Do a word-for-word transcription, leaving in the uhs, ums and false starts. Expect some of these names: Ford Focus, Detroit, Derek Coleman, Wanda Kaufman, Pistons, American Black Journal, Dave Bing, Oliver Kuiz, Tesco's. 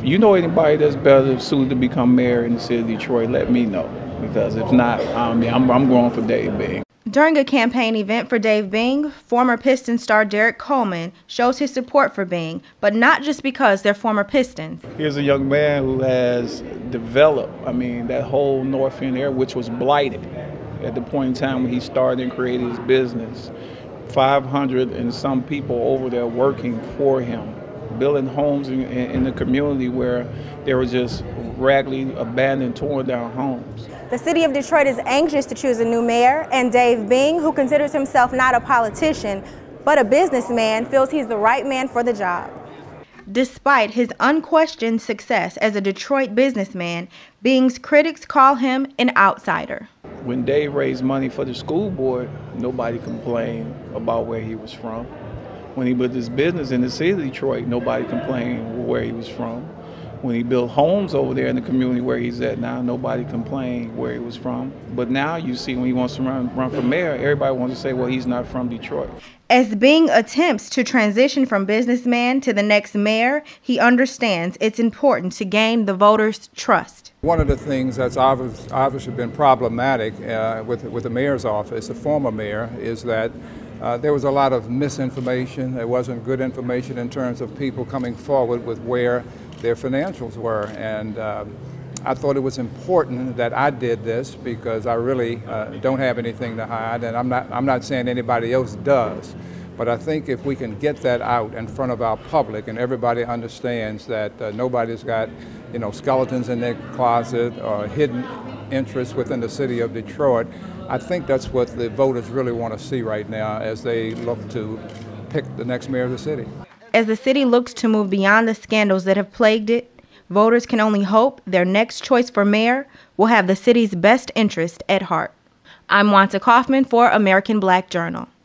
if you know anybody that's better suited to become mayor in the city of Detroit, let me know. Because if not, I mean, I'm, I'm going for Dave Bing. During a campaign event for Dave Bing, former Pistons star Derek Coleman shows his support for Bing, but not just because they're former Pistons. Here's a young man who has developed, I mean, that whole North End area, which was blighted at the point in time when he started and created his business. five hundred and some people over there working for him, building homes in, in the community where there were just raggedly abandoned, torn down homes. The city of Detroit is anxious to choose a new mayor, and Dave Bing, who considers himself not a politician, but a businessman, feels he's the right man for the job. Despite his unquestioned success as a Detroit businessman, Bing's critics call him an outsider. When Dave raised money for the school board, nobody complained about where he was from. When he put his business in the city of Detroit, nobody complained where he was from. When he built homes over there in the community where he's at now, nobody complained where he was from. But now you see when he wants to run, run for mayor, everybody wants to say, well, he's not from Detroit. As Bing attempts to transition from businessman to the next mayor, he understands it's important to gain the voters' trust. One of the things that's obvious, obviously been problematic uh, with, with the mayor's office, the former mayor, is that Uh, there was a lot of misinformation. There wasn't good information in terms of people coming forward with where their financials were. And uh, I thought it was important that I did this because I really uh, don't have anything to hide. And I'm not, I'm not saying anybody else does. But I think if we can get that out in front of our public and everybody understands that uh, nobody's got, you know, skeletons in their closet or hidden interests within the city of Detroit, I think that's what the voters really want to see right now as they look to pick the next mayor of the city. As the city looks to move beyond the scandals that have plagued it, voters can only hope their next choice for mayor will have the city's best interest at heart. I'm Wanda Kaufman for American Black Journal.